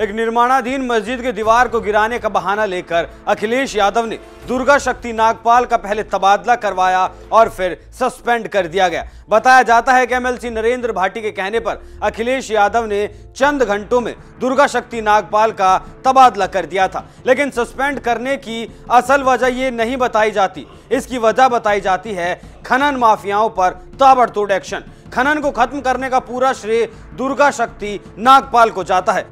एक निर्माणाधीन मस्जिद की दीवार को गिराने का बहाना लेकर अखिलेश यादव ने दुर्गा शक्ति नागपाल का पहले तबादला करवाया और फिर सस्पेंड कर दिया गया। बताया जाता है कि MLC नरेंद्र भाटी के कहने पर अखिलेश यादव ने चंद घंटों में दुर्गा शक्ति नागपाल का तबादला कर दिया था, लेकिन सस्पेंड करने की असल वजह ये नहीं बताई जाती। इसकी वजह बताई जाती है खनन माफियाओं पर ताबड़तोड़ एक्शन। खनन को खत्म करने का पूरा श्रेय दुर्गा शक्ति नागपाल को जाता है।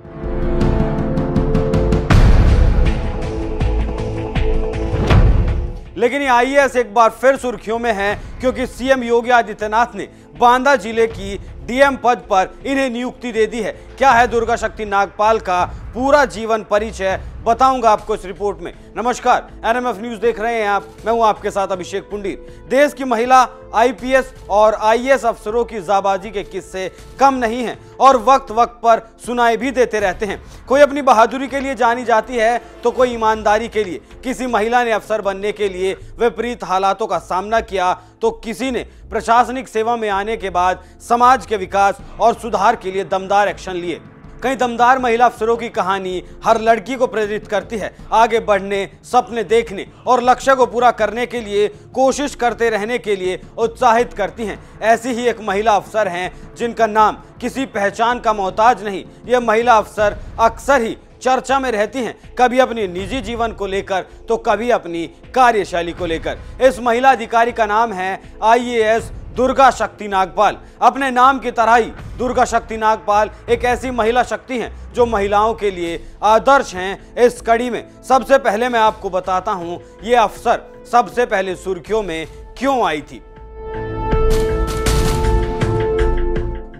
लेकिन ये IAS एक बार फिर सुर्खियों में है क्योंकि CM योगी आदित्यनाथ ने बांदा जिले की DM पद पर इन्हें नियुक्ति दे दी है। क्या है दुर्गा शक्ति नागपाल का पूरा जीवन परिचय, बताऊंगा आपको इस रिपोर्ट में। नमस्कार, NMF न्यूज देख रहे हैं आप, मैं हूं आपके साथ अभिषेक पुंडीर। देश की महिला IPS और IAS अफसरों की जाबाजी के किस्से कम नहीं हैं और वक्त वक्त पर सुनाई भी देते रहते हैं। कोई अपनी बहादुरी के लिए जानी जाती है तो कोई ईमानदारी के लिए। किसी महिला ने अफसर बनने के लिए विपरीत हालातों का सामना किया तो किसी ने प्रशासनिक सेवा में आने के बाद समाज के विकास और सुधार के लिए दमदार एक्शन लिए। कई दमदार महिला अफसरों की कहानी हर लड़की को प्रेरित करती है आगे बढ़ने, सपने देखने और लक्ष्य को पूरा करने के लिए कोशिश करते रहने के लिए उत्साहित करती हैं। ऐसी ही एक महिला अफसर हैं जिनका नाम किसी पहचान का मोहताज नहीं। यह महिला अफसर अक्सर ही चर्चा में रहती हैं, कभी अपने निजी जीवन को लेकर तो कभी अपनी कार्यशैली को लेकर। इस महिला अधिकारी का नाम है IAS दुर्गा शक्ति नागपाल। अपने नाम की तरह ही दुर्गा शक्ति नागपाल एक ऐसी महिला शक्ति हैं जो महिलाओं के लिए आदर्श हैं। इस कड़ी में सबसे पहले मैं आपको बताता हूं ये अफसर सबसे पहले सुर्खियों में क्यों आई थी।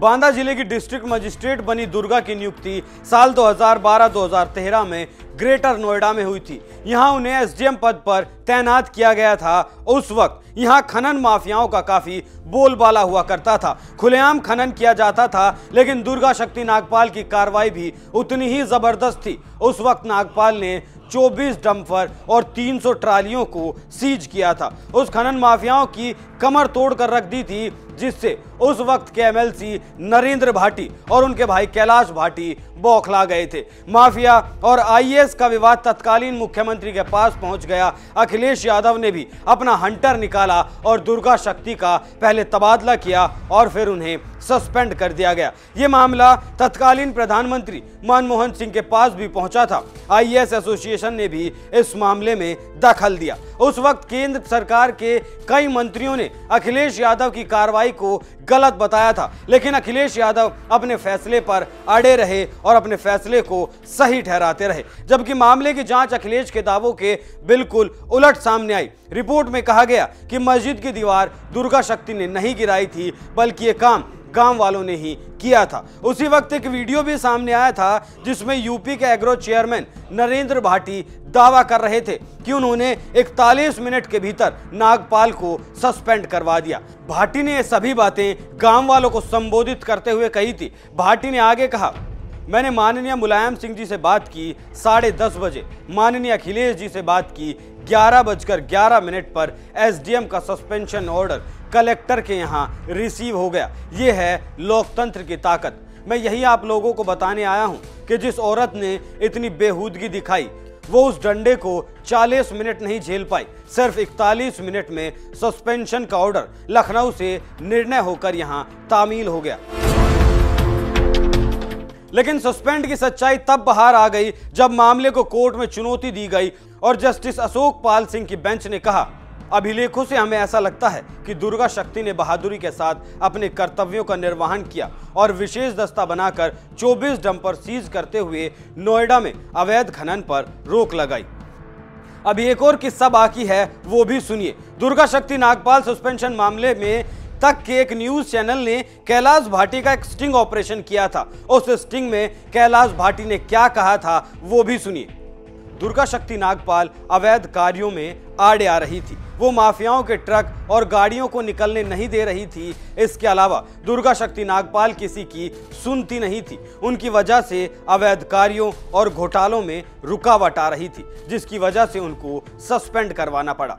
बांदा जिले की डिस्ट्रिक्ट मजिस्ट्रेट बनी दुर्गा की नियुक्ति साल 2012-2013 में ग्रेटर नोएडा में हुई थी। यहां उन्हें SDM पद पर तैनात किया गया था। उस वक्त यहां खनन माफियाओं का काफी बोलबाला हुआ करता था। खुलेआम खनन किया जाता था, लेकिन दुर्गा शक्ति नागपाल की कार्रवाई भी उतनी ही जबरदस्त थी। उस वक्त नागपाल ने 24 डंपर और 300 ट्रालियों को सीज किया था। उस खनन माफियाओं की कमर तोड़ कर रख दी थी, जिससे उस वक्त के MLC नरेंद्र भाटी और उनके भाई कैलाश भाटी बौखला गए थे। माफिया और IAS का विवाद तत्कालीन मुख्यमंत्री के पास पहुंच गया। अखिलेश यादव ने भी अपना हंटर निकाला और दुर्गा शक्ति का पहले तबादला किया और फिर उन्हें सस्पेंड कर दिया गया। ये मामला तत्कालीन प्रधानमंत्री मनमोहन सिंह के पास भी पहुंचा था। IAS एसोसिएशन ने भी इस मामले में दखल दिया। उस वक्त केंद्र सरकार के कई मंत्रियों ने अखिलेश यादव की कार्रवाई को गलत बताया था, लेकिन अखिलेश यादव अपने फैसले पर अड़े रहे और अपने फैसले को सही ठहराते रहे, जबकि मामले की जांच अखिलेश के दावों के बिल्कुल उलट सामने आई। रिपोर्ट में कहा गया कि मस्जिद की दीवार दुर्गा शक्ति ने नहीं गिराई थी, बल्कि ये काम गांव वालों ने ही किया था। उसी वक्त एक वीडियो भी सामने आया था जिसमें यूपी के एग्रो चेयरमैन नरेंद्र भाटी दावा कर रहे थे कि उन्होंने 41 मिनट के भीतर नागपाल को सस्पेंड करवा दिया। भाटी ने ये सभी बातें गांव वालों को संबोधित करते हुए कही थी। भाटी ने आगे कहा, मैंने माननीय मुलायम सिंह जी से बात की 10:30 बजे, माननीय अखिलेश जी से बात की 11:11 पर SDM का सस्पेंशन ऑर्डर कलेक्टर के यहाँ रिसीव हो गया। ये है लोकतंत्र की ताकत। मैं यही आप लोगों को बताने आया हूँ कि जिस औरत ने इतनी बेहूदगी दिखाई वो उस डंडे को 40 मिनट नहीं झेल पाई, सिर्फ 41 मिनट में सस्पेंशन का ऑर्डर लखनऊ से निर्णय होकर यहाँ तामील हो गया। लेकिन सस्पेंड की सच्चाई तब बाहर आ गई जब मामले को कोर्ट में चुनौती दी गई और जस्टिस अशोक पाल सिंह की बेंच ने कहा, अभिलेखों से हमें ऐसा लगता है कि दुर्गा शक्ति ने बहादुरी के साथ अपने कर्तव्यों का निर्वहन किया और विशेष दस्ता बनाकर 24 डंपर सीज करते हुए नोएडा में अवैध खनन पर रोक लगाई। अभी एक और किस्सा बाकी है, वो भी सुनिए। दुर्गा शक्ति नागपाल सस्पेंशन मामले में तक के एक न्यूज चैनल ने कैलाश भाटी का एक स्टिंग ऑपरेशन किया था। उस स्टिंग में कैलाश भाटी ने क्या कहा था वो भी सुनिए। दुर्गा शक्ति नागपाल अवैध कार्यों में आड़े आ रही थी। वो माफियाओं के ट्रक और गाड़ियों को निकलने नहीं दे रही थी। इसके अलावा दुर्गा शक्ति नागपाल किसी की सुनती नहीं थी। उनकी वजह से अवैध कार्यों और घोटालों में रुकावट आ रही थी, जिसकी वजह से उनको सस्पेंड करवाना पड़ा।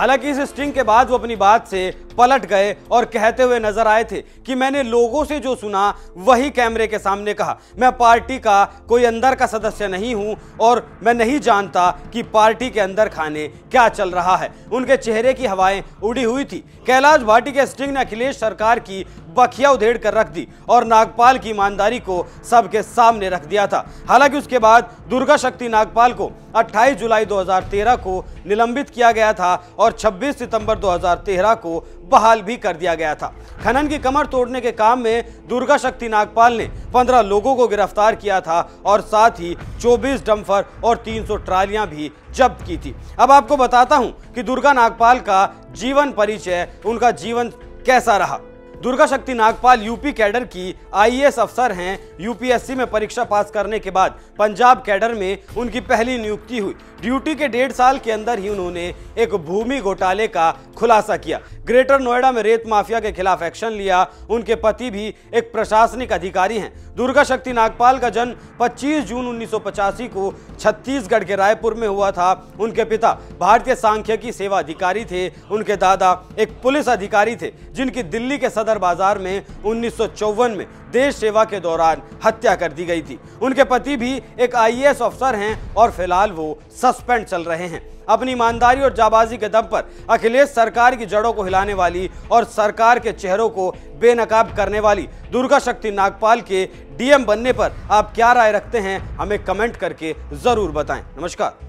हालांकि इस स्टिंग के बाद वो अपनी बात से पलट गए और कहते हुए नजर आए थे कि मैंने लोगों से जो सुना वही कैमरे के सामने कहा। मैं पार्टी का कोई अंदर का सदस्य नहीं हूं और मैं नहीं जानता कि पार्टी के अंदर खाने क्या चल रहा है। उनके चेहरे की हवाएं उड़ी हुई थी। कैलाश भाटी के स्टिंग ने अखिलेश सरकार की बखिया उधेड़ कर रख दी और नागपाल की ईमानदारी को सबके सामने रख दिया था। हालांकि उसके बाद दुर्गा शक्ति नागपाल को 28 जुलाई 2013 को निलंबित किया गया था और 26 सितंबर 2013 को बहाल भी कर दिया गया था। खनन की कमर तोड़ने के काम में दुर्गा शक्ति नागपाल ने 15 लोगों को गिरफ्तार किया था और साथ ही 24 डंपर और 300 ट्रालियां भी जब्त की थी। अब आपको बताता हूं कि दुर्गा नागपाल का जीवन परिचय, उनका जीवन कैसा रहा। दुर्गा शक्ति नागपाल यूपी कैडर की IAS अफसर हैं। यूपीएससी में परीक्षा पास करने के बाद पंजाब कैडर में उनकी पहली नियुक्ति हुई। ड्यूटी के 1.5 साल के अंदर ही उन्होंने एक भूमि घोटाले का खुलासा किया। ग्रेटर नोएडा में रेत माफिया के खिलाफ एक्शन लिया। उनके पति भी एक प्रशासनिक अधिकारी हैं। दुर्गा शक्ति नागपाल का जन्म 25 जून 1985 को छत्तीसगढ़ के रायपुर में हुआ था। उनके पिता भारतीय सांख्यिकी सेवा अधिकारी थे। उनके दादा एक पुलिस अधिकारी थे जिनकी दिल्ली के सदर बाजार में 1954 में देश सेवा के दौरान हत्या कर दी गई थी। उनके पति भी एक IAS अफसर हैं और फिलहाल वो सस्पेंड चल रहे हैं। अपनी ईमानदारी और जाबाजी के दम पर अखिलेश सरकार की जड़ों को हिलाने वाली और सरकार के चेहरों को बेनकाब करने वाली दुर्गा शक्ति नागपाल के DM बनने पर आप क्या राय रखते हैं, हमें कमेंट करके जरूर बताएं। नमस्कार।